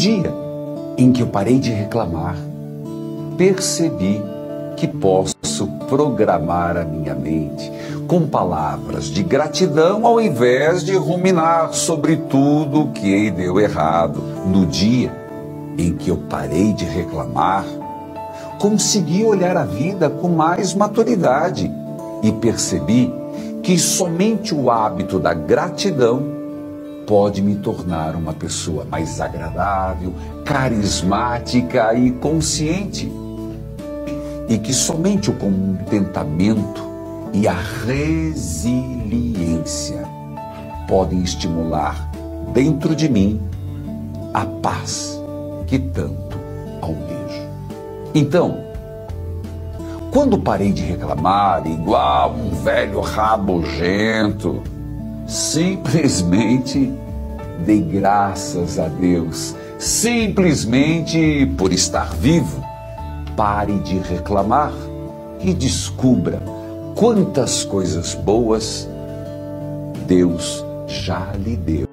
dia em que eu parei de reclamar, percebi que posso programar a minha mente com palavras de gratidão ao invés de ruminar sobre tudo que deu errado. No dia em que eu parei de reclamar, consegui olhar a vida com mais maturidade e percebi que somente o hábito da gratidão pode me tornar uma pessoa mais agradável, carismática e consciente. E que somente o contentamento e a resiliência podem estimular dentro de mim a paz que tanto almejo. Então, quando parei de reclamar igual um velho rabugento, simplesmente dei graças a Deus, simplesmente por estar vivo. Pare de reclamar e descubra quantas coisas boas Deus já lhe deu.